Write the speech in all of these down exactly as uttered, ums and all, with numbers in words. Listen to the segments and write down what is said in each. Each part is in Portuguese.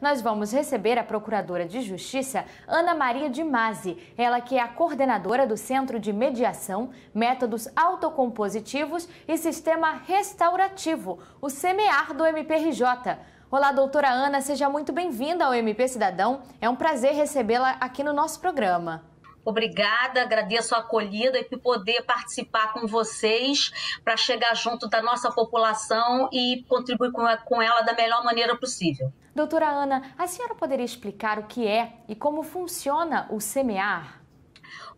Nós vamos receber a Procuradora de Justiça, Anna Maria Di Masi, ela que é a coordenadora do Centro de Mediação, Métodos Autocompositivos e Sistema Restaurativo, o CEMEAR do M P R J. Olá, doutora Ana, seja muito bem-vinda ao M P Cidadão. É um prazer recebê-la aqui no nosso programa. Obrigada, agradeço a acolhida e por poder participar com vocês para chegar junto da nossa população e contribuir com ela da melhor maneira possível. Doutora Ana, a senhora poderia explicar o que é e como funciona o CEMEAR?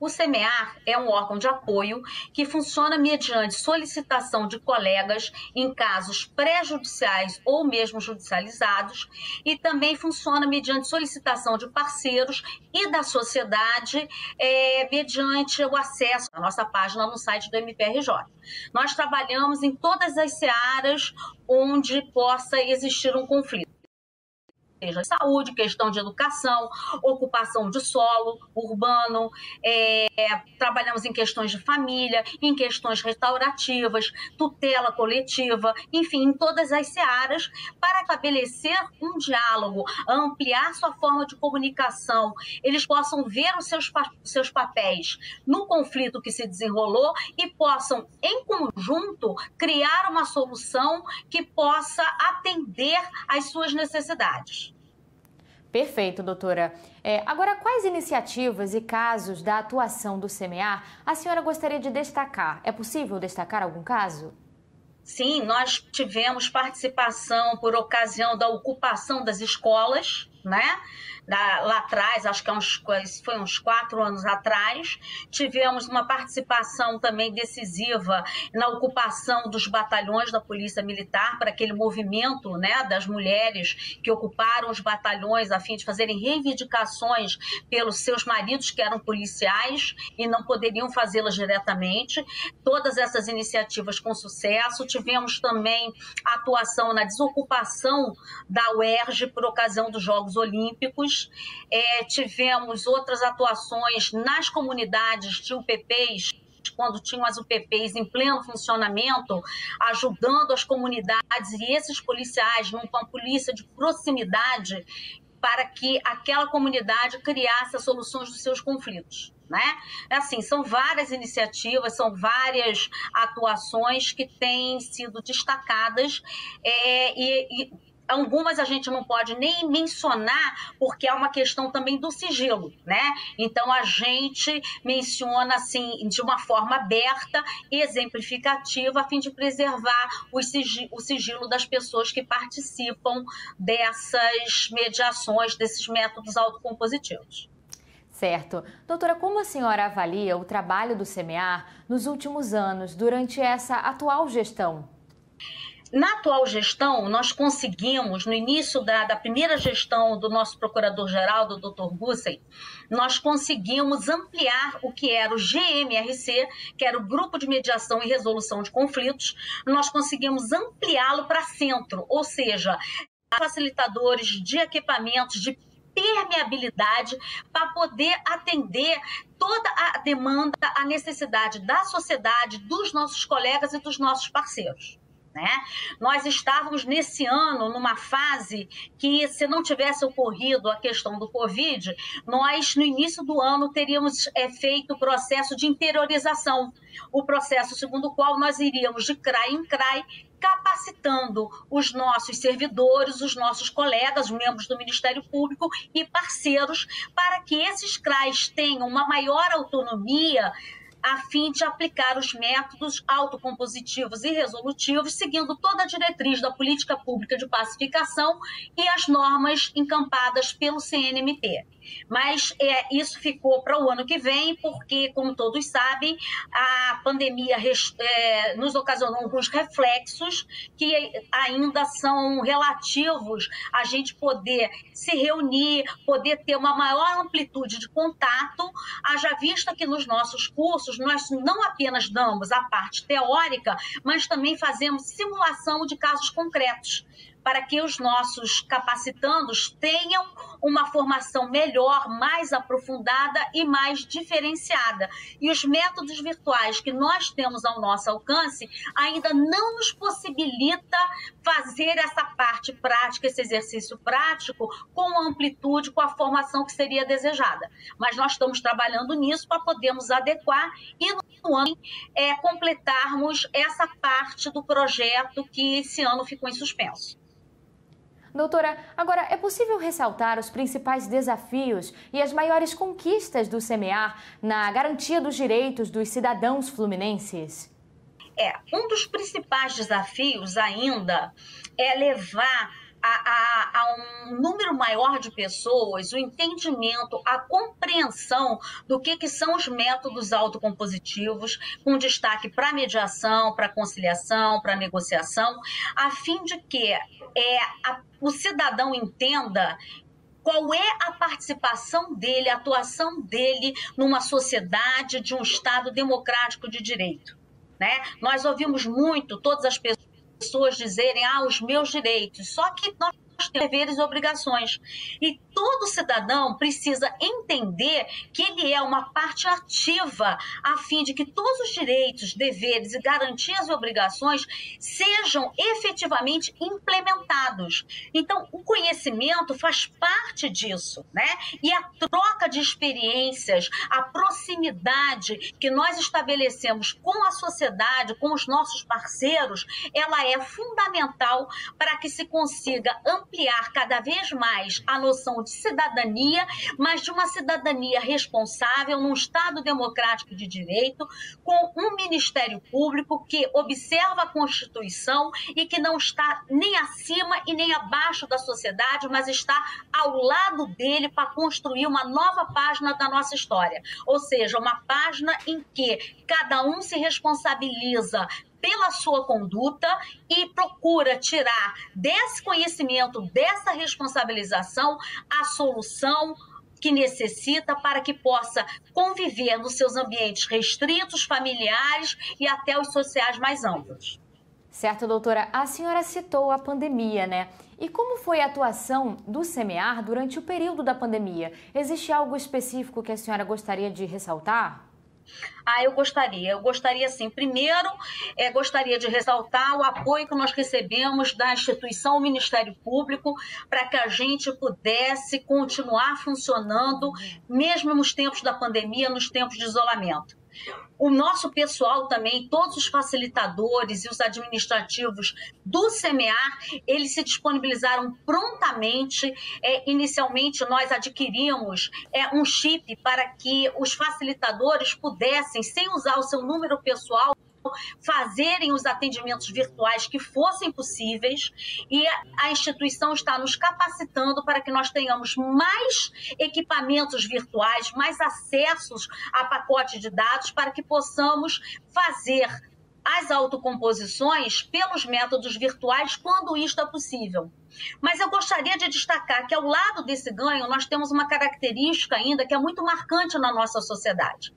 O CEMEAR é um órgão de apoio que funciona mediante solicitação de colegas em casos pré-judiciais ou mesmo judicializados e também funciona mediante solicitação de parceiros e da sociedade é, mediante o acesso à nossa página no site do M P R J. Nós trabalhamos em todas as searas onde possa existir um conflito. Seja saúde, questão de educação, ocupação de solo urbano, é, trabalhamos em questões de família, em questões restaurativas, tutela coletiva, enfim, em todas as searas, para estabelecer um diálogo, ampliar sua forma de comunicação, eles possam ver os seus, seus papéis no conflito que se desenrolou e possam, em conjunto, criar uma solução que possa atender às suas necessidades. Perfeito, doutora. É, agora, quais iniciativas e casos da atuação do CEMEAR a senhora gostaria de destacar? É possível destacar algum caso? Sim, nós tivemos participação por ocasião da ocupação das escolas, né? Da, lá atrás, acho que é uns, foi uns quatro anos atrás, tivemos uma participação também decisiva na ocupação dos batalhões da Polícia Militar para aquele movimento, né, das mulheres que ocuparam os batalhões a fim de fazerem reivindicações pelos seus maridos que eram policiais e não poderiam fazê-las diretamente. Todas essas iniciativas com sucesso. Tivemos também atuação na desocupação da U E R J por ocasião dos Jogos Olímpicos, é, tivemos outras atuações nas comunidades de U P Ps, quando tinham as U P Ps em pleno funcionamento, ajudando as comunidades e esses policiais numa polícia de proximidade para que aquela comunidade criasse as soluções dos seus conflitos, né? Assim, são várias iniciativas, são várias atuações que têm sido destacadas é, e, e algumas a gente não pode nem mencionar, porque é uma questão também do sigilo, né? Então, a gente menciona, assim, de uma forma aberta, exemplificativa, a fim de preservar o sigilo, o sigilo das pessoas que participam dessas mediações, desses métodos autocompositivos. Certo. Doutora, como a senhora avalia o trabalho do CEMEAR nos últimos anos, durante essa atual gestão? Na atual gestão, nós conseguimos, no início da, da primeira gestão do nosso procurador-geral, do doutor Gussen, nós conseguimos ampliar o que era o G M R C, que era o Grupo de Mediação e Resolução de Conflitos, nós conseguimos ampliá-lo para centro, ou seja, facilitadores de equipamentos, de permeabilidade para poder atender toda a demanda, a necessidade da sociedade, dos nossos colegas e dos nossos parceiros. Né? Nós estávamos nesse ano numa fase que, se não tivesse ocorrido a questão do Covid, nós no início do ano teríamos é, feito o processo de interiorização, o processo segundo o qual nós iríamos de C R A I em C R A I capacitando os nossos servidores, os nossos colegas, os membros do Ministério Público e parceiros para que esses C R A Is tenham uma maior autonomia a fim de aplicar os métodos autocompositivos e resolutivos, seguindo toda a diretriz da política pública de pacificação e as normas encampadas pelo C N M P. Mas é, isso ficou para o ano que vem, porque, como todos sabem, a pandemia res, é, nos ocasionou alguns reflexos que ainda são relativos a gente poder se reunir, poder ter uma maior amplitude de contato, haja vista que nos nossos cursos, nós não apenas damos a parte teórica, mas também fazemos simulação de casos concretos, para que os nossos capacitandos tenham uma formação melhor, mais aprofundada e mais diferenciada. E os métodos virtuais que nós temos ao nosso alcance ainda não nos possibilita fazer essa parte prática, esse exercício prático, com amplitude, com a formação que seria desejada. Mas nós estamos trabalhando nisso para podermos adequar e no ano é, completarmos essa parte do projeto que esse ano ficou em suspenso. Doutora, agora é possível ressaltar os principais desafios e as maiores conquistas do CEMEAR na garantia dos direitos dos cidadãos fluminenses? É, um dos principais desafios ainda é levar A, a, a um número maior de pessoas, o entendimento, a compreensão do que, que são os métodos autocompositivos, com destaque para mediação, para conciliação, para negociação, a fim de que é, a, o cidadão entenda qual é a participação dele, a atuação dele numa sociedade de um Estado democrático de direito, né? Nós ouvimos muito todas as pessoas pessoas dizerem, ah, os meus direitos, só que nós temos deveres e obrigações. E todo cidadão precisa entender que ele é uma parte ativa, a fim de que todos os direitos, deveres e garantias e obrigações sejam efetivamente implementados. Então, o conhecimento faz parte disso, né? E a troca de experiências, a proximidade que nós estabelecemos com a sociedade, com os nossos parceiros, ela é fundamental para que se consiga ampliar cada vez mais a noção de cidadania, mas de uma cidadania responsável num Estado democrático de direito, com um Ministério Público que observa a Constituição e que não está nem acima e nem abaixo da sociedade, mas está ao lado dele para construir uma nova página da nossa história. Ou seja, uma página em que cada um se responsabiliza pela sua conduta e procura tirar desse conhecimento, dessa responsabilização, a solução que necessita para que possa conviver nos seus ambientes restritos, familiares e até os sociais mais amplos. Certo, doutora. A senhora citou a pandemia, né? E como foi a atuação do CEMEAR durante o período da pandemia? Existe algo específico que a senhora gostaria de ressaltar? Ah, eu gostaria, eu gostaria sim. Primeiro, é, gostaria de ressaltar o apoio que nós recebemos da instituição, o Ministério Público, para que a gente pudesse continuar funcionando, mesmo nos tempos da pandemia, nos tempos de isolamento. O nosso pessoal também, todos os facilitadores e os administrativos do CEMEAR, eles se disponibilizaram prontamente. É, inicialmente, nós adquirimos é, um chip para que os facilitadores pudessem, sem usar o seu número pessoal, fazerem os atendimentos virtuais que fossem possíveis, e a instituição está nos capacitando para que nós tenhamos mais equipamentos virtuais, mais acessos a pacote de dados para que possamos fazer as autocomposições pelos métodos virtuais quando isto é possível. Mas eu gostaria de destacar que ao lado desse ganho nós temos uma característica ainda que é muito marcante na nossa sociedade.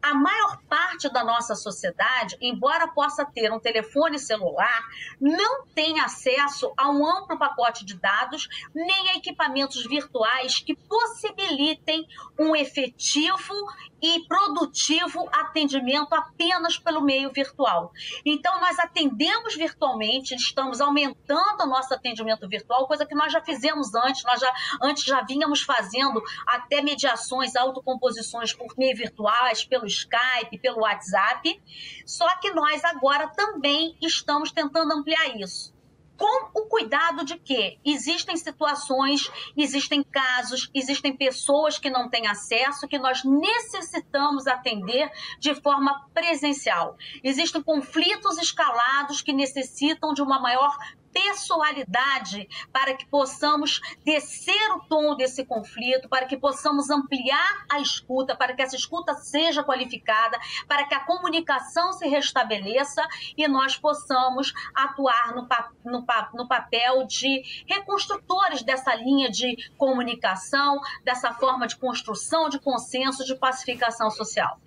A maior parte da nossa sociedade, embora possa ter um telefone celular, não tem acesso a um amplo pacote de dados, nem a equipamentos virtuais que possibilitem um efetivo e produtivo atendimento apenas pelo meio virtual. Então, nós atendemos virtualmente, estamos aumentando o nosso atendimento virtual, coisa que nós já fizemos antes, nós já, antes já vínhamos fazendo até mediações, autocomposições por meio virtuais, pelo Skype, pelo WhatsApp, só que nós agora também estamos tentando ampliar isso. Com o cuidado de que existem situações, existem casos, existem pessoas que não têm acesso, que nós necessitamos atender de forma presencial. Existem conflitos escalados que necessitam de uma maior pessoalidade para que possamos descer o tom desse conflito, para que possamos ampliar a escuta, para que essa escuta seja qualificada, para que a comunicação se restabeleça e nós possamos atuar no, pa no, pa no papel de reconstrutores dessa linha de comunicação, dessa forma de construção de consenso, de pacificação social.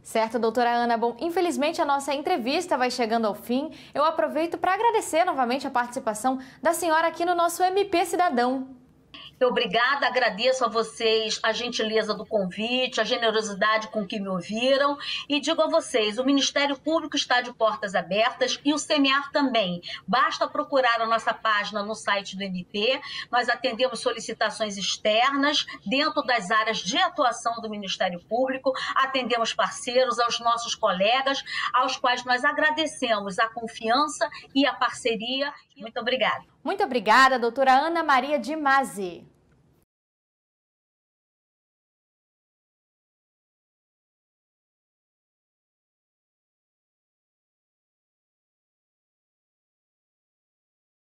Certo, doutora Ana. Bom, infelizmente a nossa entrevista vai chegando ao fim. Eu aproveito para agradecer novamente a participação da senhora aqui no nosso M P Cidadão. Muito obrigada, agradeço a vocês a gentileza do convite, a generosidade com que me ouviram e digo a vocês, o Ministério Público está de portas abertas e o CEMEAR também. Basta procurar a nossa página no site do M P, nós atendemos solicitações externas dentro das áreas de atuação do Ministério Público, atendemos parceiros, aos nossos colegas, aos quais nós agradecemos a confiança e a parceria. Muito obrigada. Muito obrigada, doutora Anna Maria Di Masi.